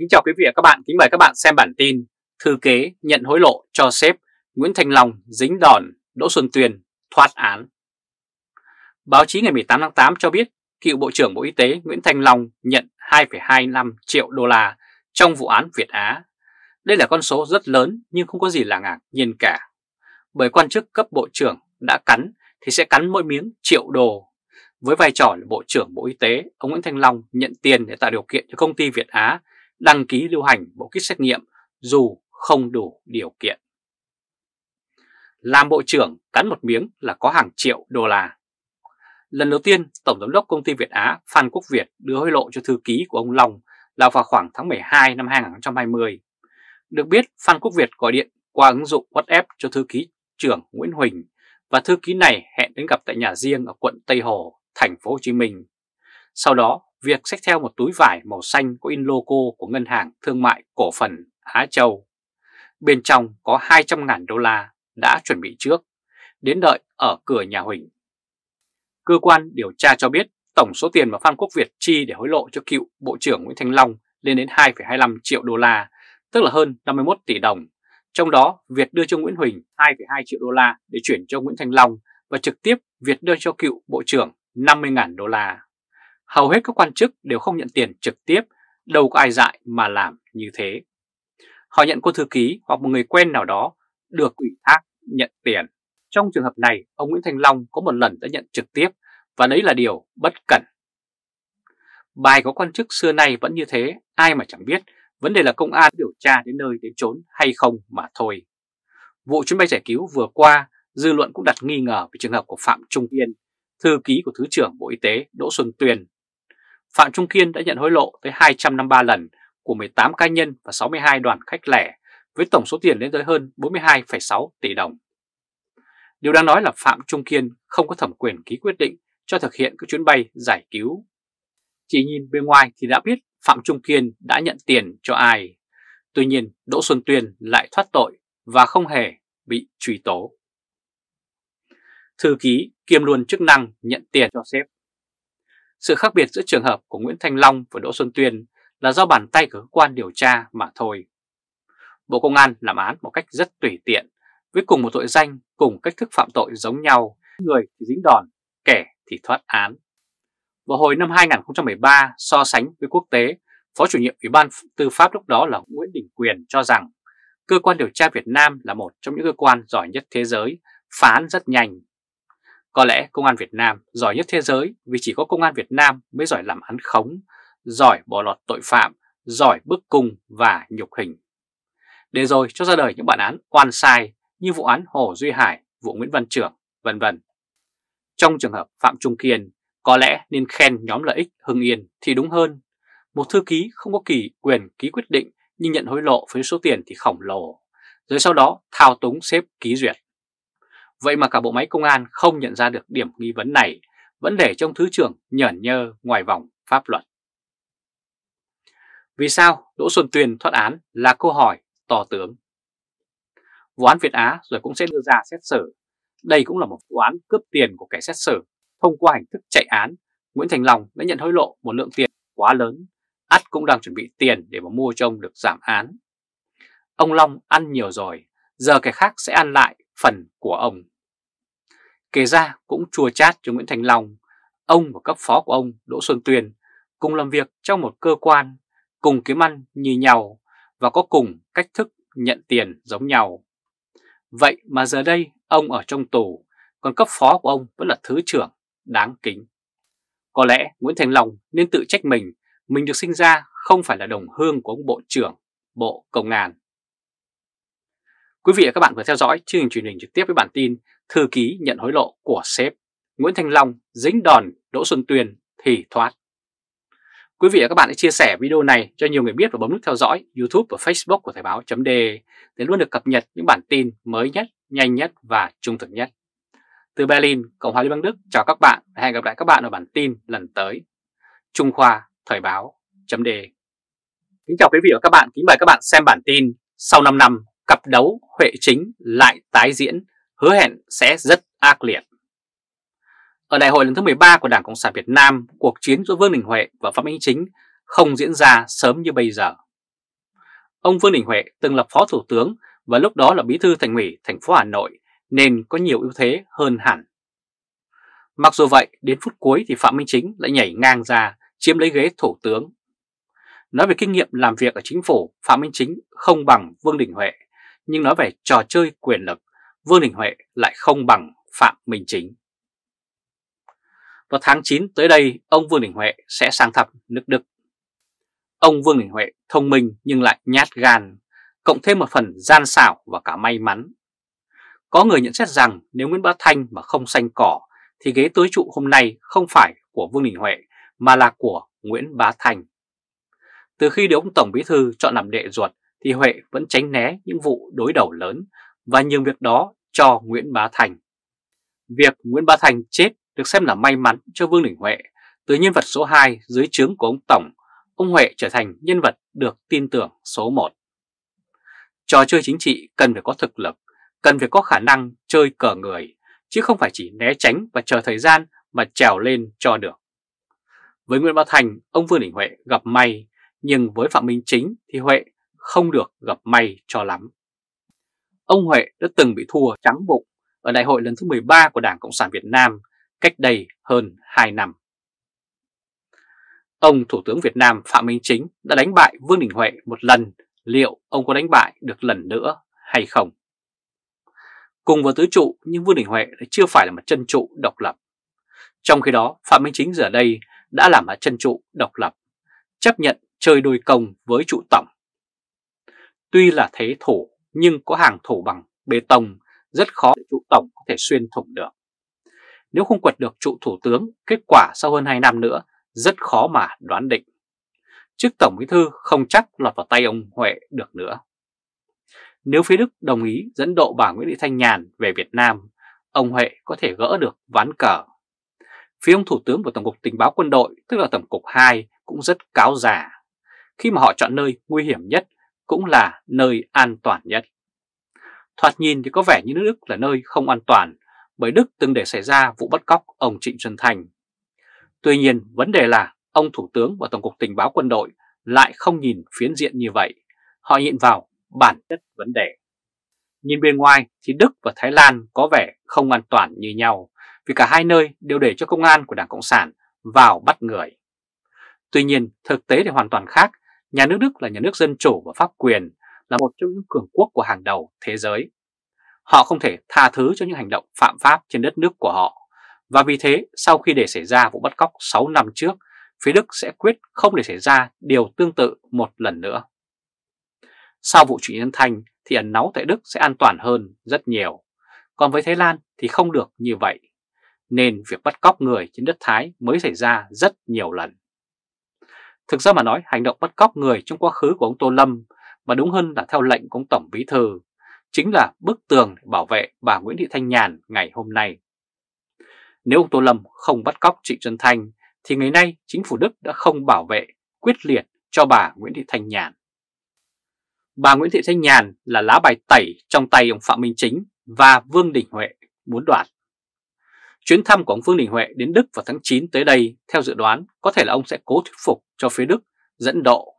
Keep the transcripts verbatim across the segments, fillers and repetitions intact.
Kính chào quý vị và các bạn, kính mời các bạn xem bản tin Thư kế nhận hối lộ cho sếp Nguyễn Thanh Long dính đòn, Đỗ Xuân Tuyên thoát án. Báo chí ngày mười tám tháng tám cho biết cựu Bộ trưởng Bộ Y tế Nguyễn Thanh Long nhận hai phẩy hai lăm triệu đô la trong vụ án Việt Á. Đây là con số rất lớn nhưng không có gì là ngạc nhiên cả. Bởi quan chức cấp Bộ trưởng đã cắn thì sẽ cắn mỗi miếng triệu đô. Với vai trò là Bộ trưởng Bộ Y tế, ông Nguyễn Thanh Long nhận tiền để tạo điều kiện cho công ty Việt Á đăng ký lưu hành bộ kit xét nghiệm dù không đủ điều kiện. Làm Bộ trưởng cắn một miếng là có hàng triệu đô la. Lần đầu tiên, Tổng giám đốc công ty Việt Á Phan Quốc Việt đưa hối lộ cho thư ký của ông Long là vào khoảng tháng mười hai năm hai nghìn không trăm hai mươi. Được biết, Phan Quốc Việt gọi điện qua ứng dụng WhatsApp cho thư ký trưởng Nguyễn Huỳnh và thư ký này hẹn đến gặp tại nhà riêng ở quận Tây Hồ, thành phố Hồ Chí Minh. Sau đó, Việc xách theo một túi vải màu xanh có in logo của Ngân hàng Thương mại Cổ phần Á Châu. Bên trong có hai trăm nghìn đô la đã chuẩn bị trước, đến đợi ở cửa nhà Huỳnh. Cơ quan điều tra cho biết tổng số tiền mà Phan Quốc Việt chi để hối lộ cho cựu Bộ trưởng Nguyễn Thanh Long lên đến hai phẩy hai lăm triệu đô la, tức là hơn năm mươi mốt tỷ đồng. Trong đó, Việt đưa cho Nguyễn Huỳnh hai phẩy hai triệu đô la để chuyển cho Nguyễn Thanh Long và trực tiếp Việt đưa cho cựu Bộ trưởng năm mươi nghìn đô la. Hầu hết các quan chức đều không nhận tiền trực tiếp, đâu có ai dại mà làm như thế. Họ nhận cô thư ký hoặc một người quen nào đó được ủy thác nhận tiền. Trong trường hợp này, ông Nguyễn Thanh Long có một lần đã nhận trực tiếp và đấy là điều bất cẩn. Bài có quan chức xưa nay vẫn như thế, ai mà chẳng biết, vấn đề là công an điều tra đến nơi đến chốn hay không mà thôi. Vụ chuyến bay giải cứu vừa qua, dư luận cũng đặt nghi ngờ về trường hợp của Phạm Trung Kiên, thư ký của Thứ trưởng Bộ Y tế Đỗ Xuân Tuyên. Phạm Trung Kiên đã nhận hối lộ tới hai trăm năm mươi ba lần của mười tám cá nhân và sáu mươi hai đoàn khách lẻ với tổng số tiền lên tới hơn bốn mươi hai phẩy sáu tỷ đồng. Điều đáng nói là Phạm Trung Kiên không có thẩm quyền ký quyết định cho thực hiện các chuyến bay giải cứu. Chỉ nhìn bên ngoài thì đã biết Phạm Trung Kiên đã nhận tiền cho ai. Tuy nhiên Đỗ Xuân Tuyên lại thoát tội và không hề bị truy tố. Thư ký kiêm luôn chức năng nhận tiền cho sếp. Sự khác biệt giữa trường hợp của Nguyễn Thanh Long và Đỗ Xuân Tuyên là do bàn tay của cơ quan điều tra mà thôi. Bộ Công an làm án một cách rất tùy tiện, với cùng một tội danh, cùng cách thức phạm tội giống nhau, người thì dính đòn, kẻ thì thoát án. Vào hồi năm hai nghìn không trăm mười ba, so sánh với quốc tế, Phó chủ nhiệm Ủy ban Tư pháp lúc đó là Nguyễn Đình Quyền cho rằng cơ quan điều tra Việt Nam là một trong những cơ quan giỏi nhất thế giới, phá án rất nhanh. Có lẽ công an Việt Nam giỏi nhất thế giới vì chỉ có công an Việt Nam mới giỏi làm án khống, giỏi bỏ lọt tội phạm, giỏi bức cung và nhục hình. Để rồi cho ra đời những bản án oan sai như vụ án Hồ Duy Hải, vụ Nguyễn Văn Trưởng, vân vân. Trong trường hợp Phạm Trung Kiên, có lẽ nên khen nhóm lợi ích Hưng Yên thì đúng hơn. Một thư ký không có kỳ quyền ký quyết định nhưng nhận hối lộ với số tiền thì khổng lồ, rồi sau đó thao túng sếp ký duyệt. Vậy mà cả bộ máy công an không nhận ra được điểm nghi vấn này, vẫn để trong thứ trưởng nhởn nhơ ngoài vòng pháp luật. Vì sao Đỗ Xuân Tuyên thoát án là câu hỏi to tướng. Vụ án Việt Á rồi cũng sẽ đưa ra xét xử. Đây cũng là một vụ án cướp tiền của kẻ xét xử. Thông qua hình thức chạy án, Nguyễn Thanh Long đã nhận hối lộ một lượng tiền quá lớn. Ắt cũng đang chuẩn bị tiền để mà mua cho ông được giảm án. Ông Long ăn nhiều rồi, giờ kẻ khác sẽ ăn lại phần của ông. Kể ra cũng chua chát cho Nguyễn Thanh Long, ông và cấp phó của ông Đỗ Xuân Tuyên cùng làm việc trong một cơ quan, cùng kiếm ăn như nhau và có cùng cách thức nhận tiền giống nhau. Vậy mà giờ đây ông ở trong tù, còn cấp phó của ông vẫn là thứ trưởng đáng kính. Có lẽ Nguyễn Thanh Long nên tự trách mình, mình được sinh ra không phải là đồng hương của ông Bộ trưởng Bộ Công an. Quý vị và các bạn vừa theo dõi chương trình truyền hình trực tiếp với bản tin Thư ký nhận hối lộ của sếp, Nguyễn Thanh Long dính đòn, Đỗ Xuân Tuyên thì thoát. Quý vị và các bạn hãy chia sẻ video này cho nhiều người biết và bấm nút theo dõi YouTube và Facebook của Thời báo.de để luôn được cập nhật những bản tin mới nhất, nhanh nhất và trung thực nhất. Từ Berlin, Cộng hòa Liên bang Đức, chào các bạn và hẹn gặp lại các bạn ở bản tin lần tới. Trung Khoa, Thời báo.de. Kính chào quý vị và các bạn, kính mời các bạn xem bản tin sau năm năm. Cặp đấu Huệ Chính lại tái diễn, hứa hẹn sẽ rất ác liệt. Ở đại hội lần thứ mười ba của Đảng Cộng sản Việt Nam, cuộc chiến giữa Vương Đình Huệ và Phạm Minh Chính không diễn ra sớm như bây giờ. Ông Vương Đình Huệ từng là Phó Thủ tướng và lúc đó là Bí thư Thành ủy thành phố Hà Nội nên có nhiều ưu thế hơn hẳn. Mặc dù vậy, đến phút cuối thì Phạm Minh Chính lại nhảy ngang ra chiếm lấy ghế Thủ tướng. Nói về kinh nghiệm làm việc ở chính phủ, Phạm Minh Chính không bằng Vương Đình Huệ, nhưng nói về trò chơi quyền lực, Vương Đình Huệ lại không bằng Phạm Minh Chính. Vào tháng chín tới đây, ông Vương Đình Huệ sẽ sang thăm nước Đức. Ông Vương Đình Huệ thông minh nhưng lại nhát gan, cộng thêm một phần gian xảo và cả may mắn. Có người nhận xét rằng nếu Nguyễn Bá Thanh mà không xanh cỏ thì ghế tối trụ hôm nay không phải của Vương Đình Huệ mà là của Nguyễn Bá Thanh. Từ khi được ông Tổng Bí Thư chọn làm đệ ruột thì Huệ vẫn tránh né những vụ đối đầu lớn và nhường việc đó cho Nguyễn Bá Thanh. Việc Nguyễn Bá Thanh chết được xem là may mắn cho Vương Đình Huệ. Từ nhân vật số hai dưới trướng của ông Tổng, ông Huệ trở thành nhân vật được tin tưởng số một. Trò chơi chính trị cần phải có thực lực, cần phải có khả năng chơi cờ người, chứ không phải chỉ né tránh và chờ thời gian mà trèo lên cho được. Với Nguyễn Bá Thanh, ông Vương Đình Huệ gặp may, nhưng với Phạm Minh Chính thì Huệ không được gặp may cho lắm. Ông Huệ đã từng bị thua trắng bụng ở đại hội lần thứ mười ba của Đảng Cộng sản Việt Nam cách đây hơn hai năm. Ông Thủ tướng Việt Nam Phạm Minh Chính đã đánh bại Vương Đình Huệ một lần, liệu ông có đánh bại được lần nữa hay không? Cùng với tứ trụ nhưng Vương Đình Huệ chưa phải là một chân trụ độc lập. Trong khi đó Phạm Minh Chính giờ đây đã làm một chân trụ độc lập, chấp nhận chơi đôi công với trụ tổng. Tuy là thế thủ nhưng có hàng thủ bằng bê tông, rất khó để trụ tổng có thể xuyên thủng được. Nếu không quật được trụ thủ tướng, kết quả sau hơn hai năm nữa rất khó mà đoán định. Chức Tổng Bí Thư không chắc lọt vào tay ông Huệ được nữa. Nếu phía Đức đồng ý dẫn độ bà Nguyễn Thị Thanh Nhàn về Việt Nam, ông Huệ có thể gỡ được ván cờ. Phía ông Thủ tướng của Tổng cục Tình báo Quân đội, tức là Tổng cục hai, cũng rất cáo già, khi mà họ chọn nơi nguy hiểm nhất cũng là nơi an toàn nhất. Thoạt nhìn thì có vẻ như nước Đức là nơi không an toàn, bởi Đức từng để xảy ra vụ bắt cóc ông Trịnh Xuân Thanh. Tuy nhiên vấn đề là ông Thủ tướng và Tổng cục Tình báo Quân đội lại không nhìn phiến diện như vậy, họ nhìn vào bản chất vấn đề. Nhìn bên ngoài thì Đức và Thái Lan có vẻ không an toàn như nhau, vì cả hai nơi đều để cho công an của Đảng Cộng sản vào bắt người. Tuy nhiên thực tế thì hoàn toàn khác, nhà nước Đức là nhà nước dân chủ và pháp quyền, là một trong những cường quốc của hàng đầu thế giới. Họ không thể tha thứ cho những hành động phạm pháp trên đất nước của họ. Và vì thế, sau khi để xảy ra vụ bắt cóc sáu năm trước, phía Đức sẽ quyết không để xảy ra điều tương tự một lần nữa. Sau vụ Trịnh Xuân Thanh thì ẩn náu tại Đức sẽ an toàn hơn rất nhiều. Còn với Thái Lan thì không được như vậy. Nên việc bắt cóc người trên đất Thái mới xảy ra rất nhiều lần. Thực ra mà nói, hành động bắt cóc người trong quá khứ của ông Tô Lâm, mà đúng hơn là theo lệnh của ông Tổng Bí Thư, chính là bức tường bảo vệ bà Nguyễn Thị Thanh Nhàn ngày hôm nay. Nếu ông Tô Lâm không bắt cóc Trịnh Xuân Thanh thì ngày nay chính phủ Đức đã không bảo vệ quyết liệt cho bà Nguyễn Thị Thanh Nhàn. Bà Nguyễn Thị Thanh Nhàn là lá bài tẩy trong tay ông Phạm Minh Chính và Vương Đình Huệ muốn đoạt. Chuyến thăm của ông Vương Đình Huệ đến Đức vào tháng chín tới đây, theo dự đoán có thể là ông sẽ cố thuyết phục cho phía Đức dẫn độ.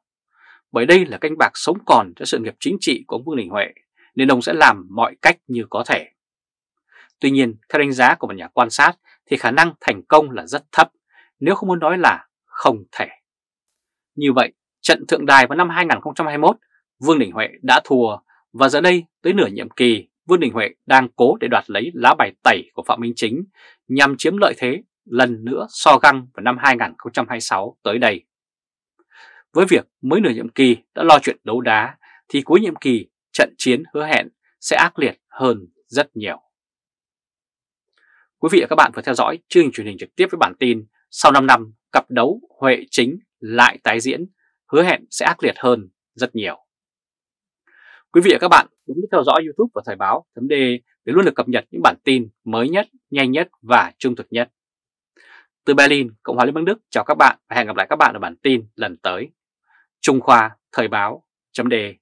Bởi đây là canh bạc sống còn cho sự nghiệp chính trị của ông Vương Đình Huệ, nên ông sẽ làm mọi cách như có thể. Tuy nhiên, theo đánh giá của một nhà quan sát thì khả năng thành công là rất thấp, nếu không muốn nói là không thể. Như vậy, trận Thượng Đài vào năm hai nghìn không trăm hai mươi mốt, Vương Đình Huệ đã thua và giờ đây tới nửa nhiệm kỳ, Vương Đình Huệ đang cố để đoạt lấy lá bài tẩy của Phạm Minh Chính nhằm chiếm lợi thế lần nữa so găng vào năm hai nghìn không trăm hai mươi sáu tới đây. Với việc mới nửa nhiệm kỳ đã lo chuyện đấu đá thì cuối nhiệm kỳ trận chiến hứa hẹn sẽ ác liệt hơn rất nhiều. Quý vị và các bạn vừa theo dõi chương trình truyền hình trực tiếp với bản tin sau năm năm cặp đấu Huệ Chính lại tái diễn, hứa hẹn sẽ ác liệt hơn rất nhiều. Quý vị và các bạn bấm theo dõi YouTube và Thời báo.de để luôn được cập nhật những bản tin mới nhất, nhanh nhất và trung thực nhất. Từ Berlin, Cộng hòa Liên bang Đức chào các bạn và hẹn gặp lại các bạn ở bản tin lần tới. Trung Khoa, Thời báo.de